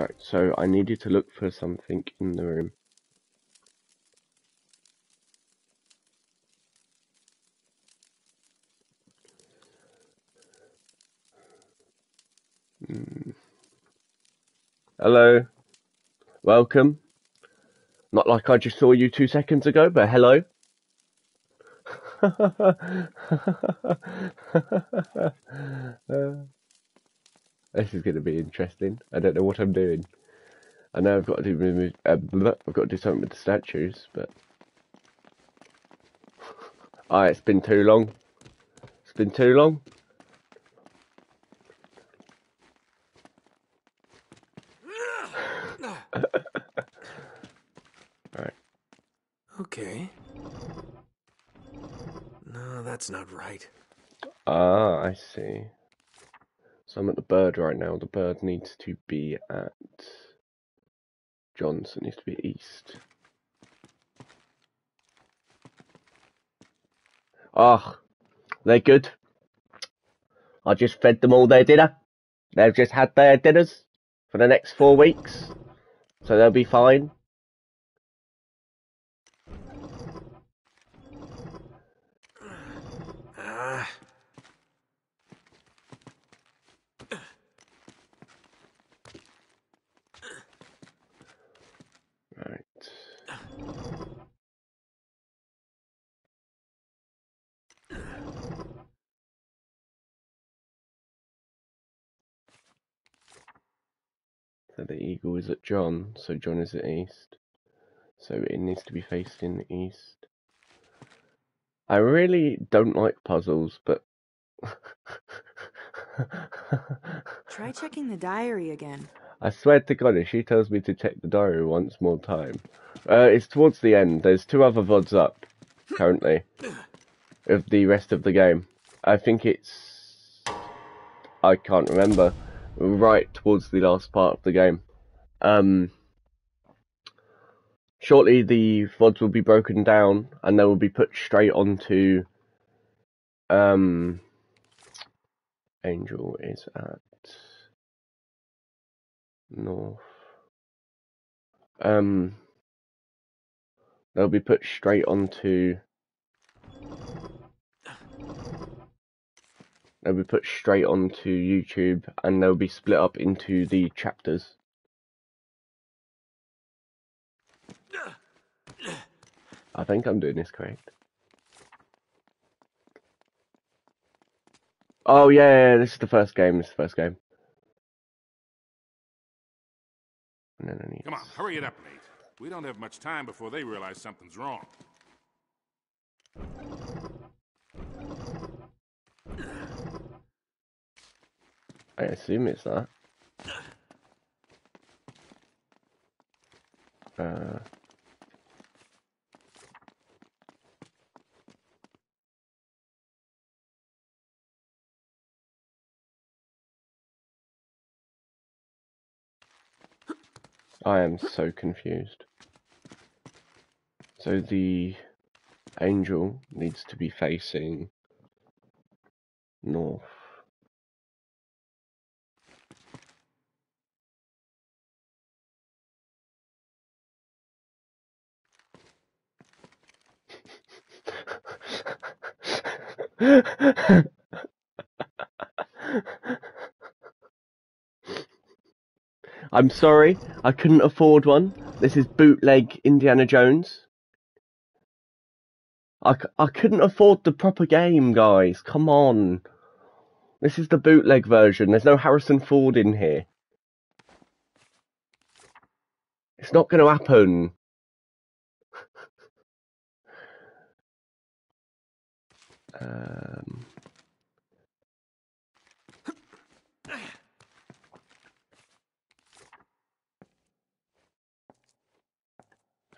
Right, so I needed to look for something in the room. Hello. Welcome. Not like I just saw you 2 seconds ago, but hello. This is going to be interesting. I don't know what I'm doing. I know I've got to do something with the statues, but it's been too long. It's been too long. Alright. Okay. No, that's not right. Ah, I see. So I'm at the bird right now. The bird needs to be at John's. It needs to be east. Ah, they're good. I just fed them all their dinner. They've just had their dinners for the next 4 weeks. So they'll be fine. Right. So the eagle is at John, so John is at east. So it needs to be facing east. I really don't like puzzles, but... Try checking the diary again. I swear to God, if she tells me to check the diary once more time. It's towards the end. There's 2 other VODs up, currently, of the rest of the game. I think it's... I can't remember. Right towards the last part of the game. Shortly, the VODs will be broken down, and they will be put straight onto... Angel is at... north. They'll be put straight onto... They'll be put straight onto YouTube, and they'll be split up into the chapters. I think I'm doing this correct. Oh yeah, this is the first game, this is the first game. No, no need. Come on, hurry it up, mate. We don't have much time before they realize something's wrong. I assume it's that. I am so confused. So the angel needs to be facing north. I'm sorry, I couldn't afford one. This is bootleg Indiana Jones. I couldn't afford the proper game, guys. Come on. This is the bootleg version. There's no Harrison Ford in here. It's not going to happen.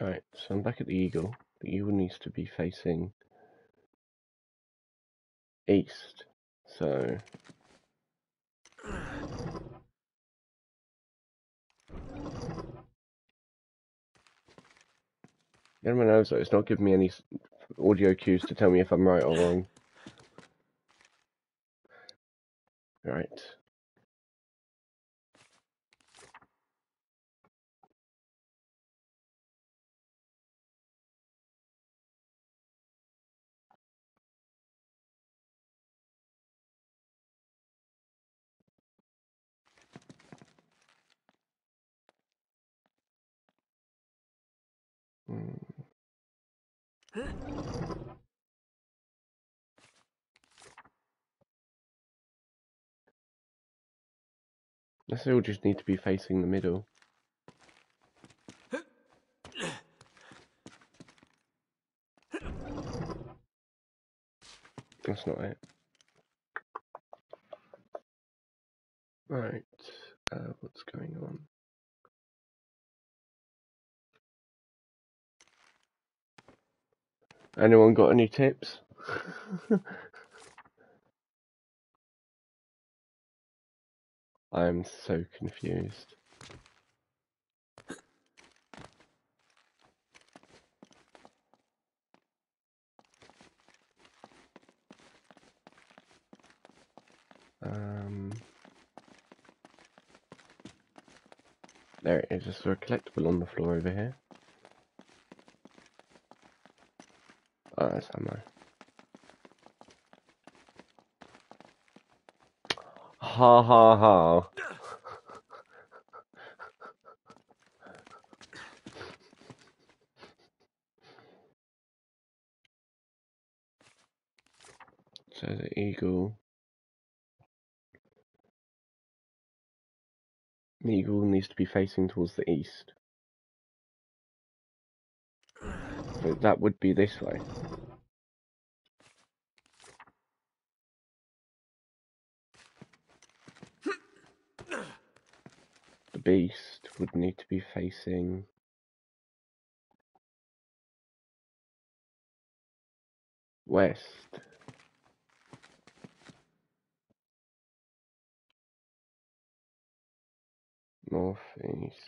Alright, so I'm back at the eagle. The eagle needs to be facing east, so... Everyone knows that it's not giving me any audio cues to tell me if I'm right or wrong. Alright. This all just need to be facing the middle. That's not it. Right, what's going on? Anyone got any tips? I'm so confused. There it is, I saw a collectible on the floor over here. Oh, that's ammo. Ha ha ha. So the eagle. The eagle needs to be facing towards the east. So that would be this way. The beast would need to be facing... west. Northeast.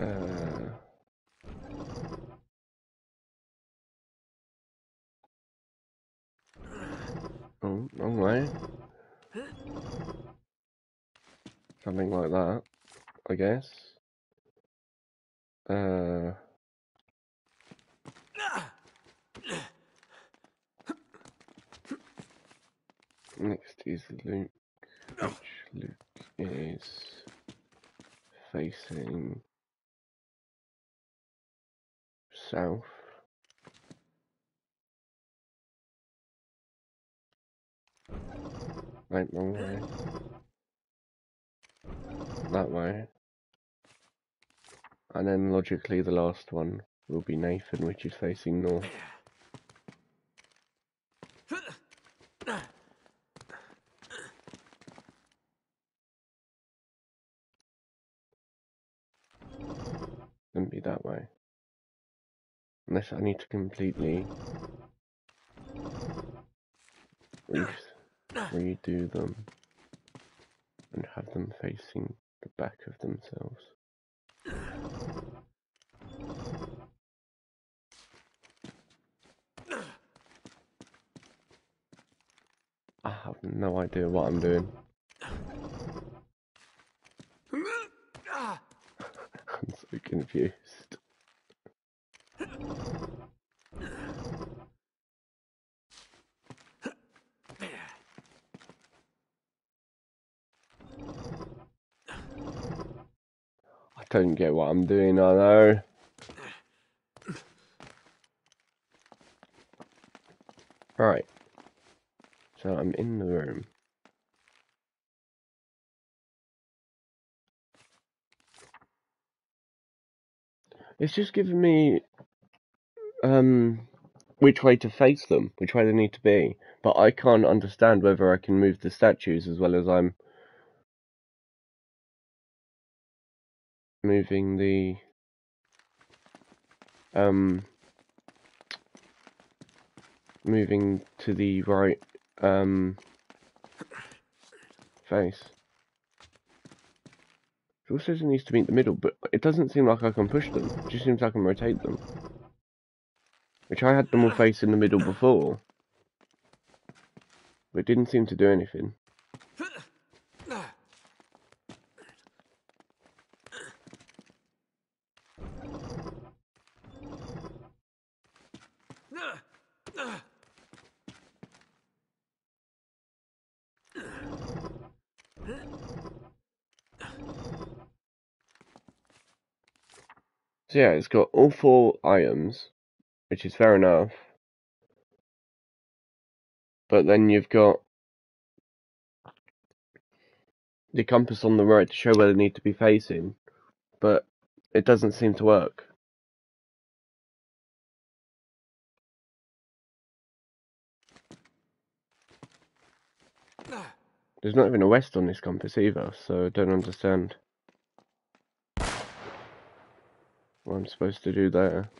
Oh, wrong way. Something like that, I guess. Next is Luke. Which Luke is facing south. Right, wrong way. That way. And then logically the last one will be Nathan, which is facing north. Wouldn't be that way. Unless I need to completely redo them and have them facing the back of themselves. I have no idea what I'm doing. I'm so confused. I don't get what I'm doing, I know. Right. So I'm in the room. It's just giving me which way to face them, which way they need to be. But I can't understand whether I can move the statues as well as I'm moving the moving to the right face. It also needs to meet the middle, but it doesn't seem like I can push them. It just seems like I can rotate them. Which I had them all face in the middle before. But it didn't seem to do anything. yeah, it's got all four items, which is fair enough. But then you've got the compass on the right to show where they need to be facing, but it doesn't seem to work. There's not even a west on this compass either, so I don't understand what I'm supposed to do there.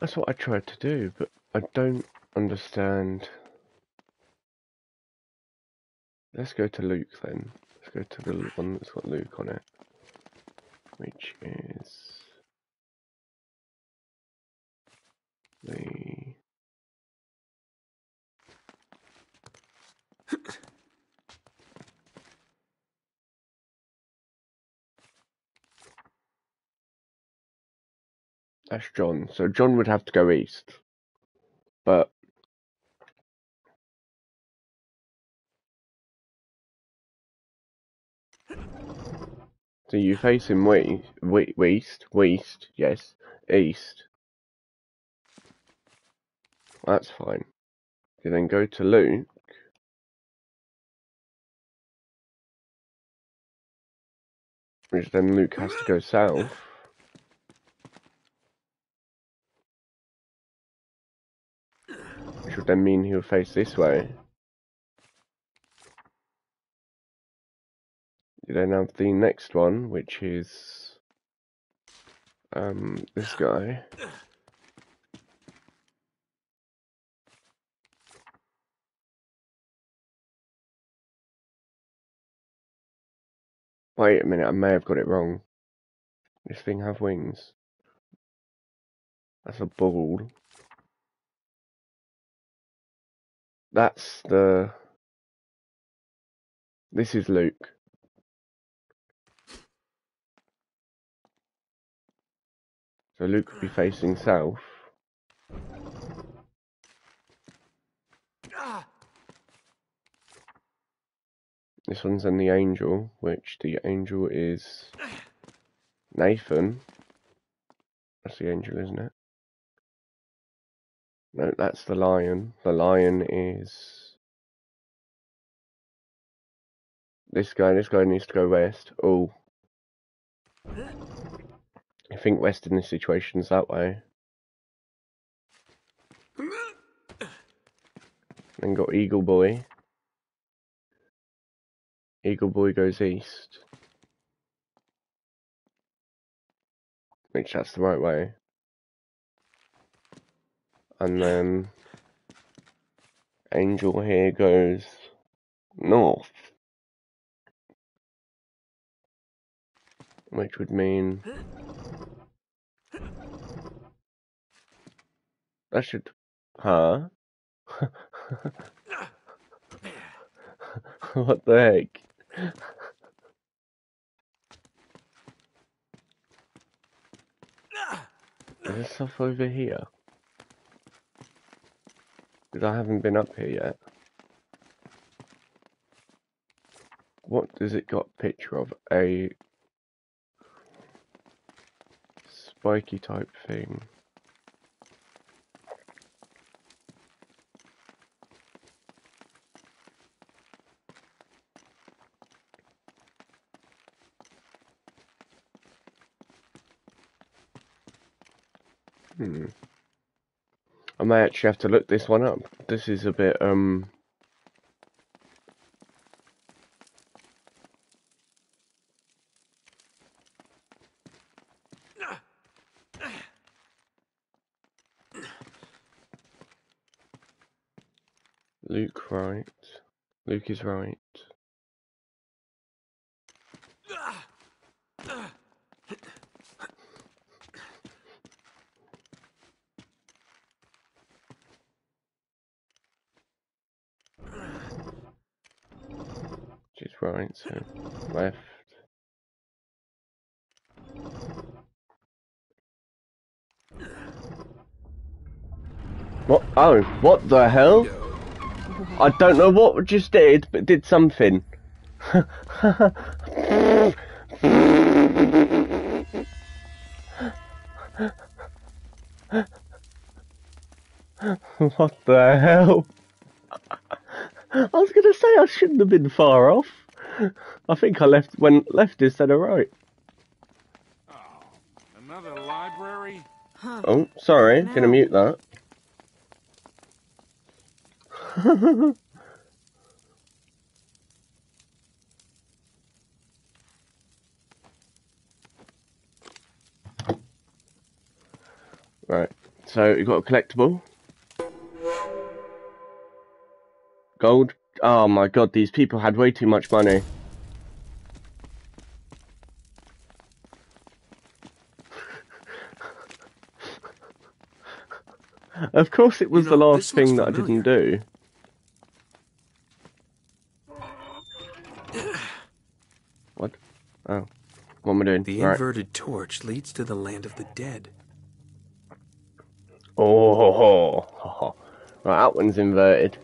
That's what I tried to do, but I don't understand. Let's go to Luke then. Let's go to the one that's got Luke on it, which is the that's John. So John would have to go east. But so you face him west, yes, east. That's fine. You then go to Luke. Which then Luke has to go south. Which would then mean he'll face this way. You then have the next one, which is this guy. Wait a minute, I may have got it wrong. This thing have wings. That's a ball. That's the... This is Luke. So Luke would be facing south. This one's in the angel, which the angel is Nathan. That's the angel, isn't it? No, that's the lion. The lion is this guy. This guy needs to go west. Oh, I think west in this situation is that way. Then got Eagle Boy. Eagle Boy goes east. Which that's the right way. And then Angel here goes north, which would mean that should, huh? What the heck? Is there stuff over here? Because I haven't been up here yet. What does it got a picture of? A spiky type thing. I may actually have to look this one up. This is a bit, Luke, right. Luke is right. right, so left. What? Oh, what the hell? I don't know what we just did, but did something. What the hell? I was going to say I shouldn't have been far off. I think I left instead of right. Oh, another library? Huh. Oh, sorry, now. Gonna mute that. Right, so we've got a collectible. Gold. Oh my god, these people had way too much money. Of course it was, you know, the last thing that I didn't do. What? Oh. What am I doing? The inverted torch leads to the land of the dead. Oh, ho, ho. Ho, ho. Right, that one's inverted.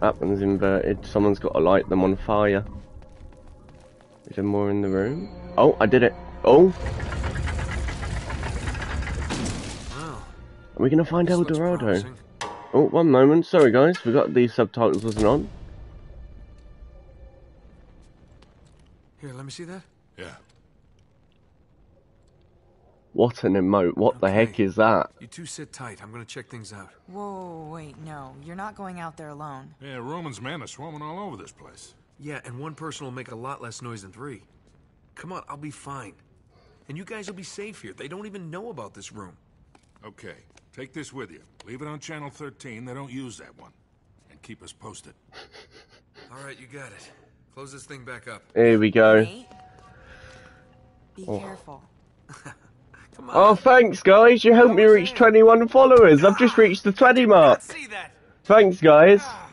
That one's inverted. Someone's got to light them on fire. Is there more in the room? Oh, I did it. Oh. Wow. Are we going to find El Dorado? Oh, one moment. Sorry, guys. Forgot these subtitles wasn't on. Here, let me see that. Yeah. What an emote. What the heck is that? You two sit tight. I'm gonna check things out. Whoa, wait, no. You're not going out there alone. Yeah, Roman's men are swarming all over this place. Yeah, and one person will make a lot less noise than three. Come on, I'll be fine. And you guys will be safe here. They don't even know about this room. Okay, take this with you. Leave it on channel 13. They don't use that one. And keep us posted. All right, you got it. Close this thing back up. Here we go. Wait. Be careful. Oh, thanks, guys. You helped me reach 21 followers. I've just reached the 20 mark. Thanks, guys.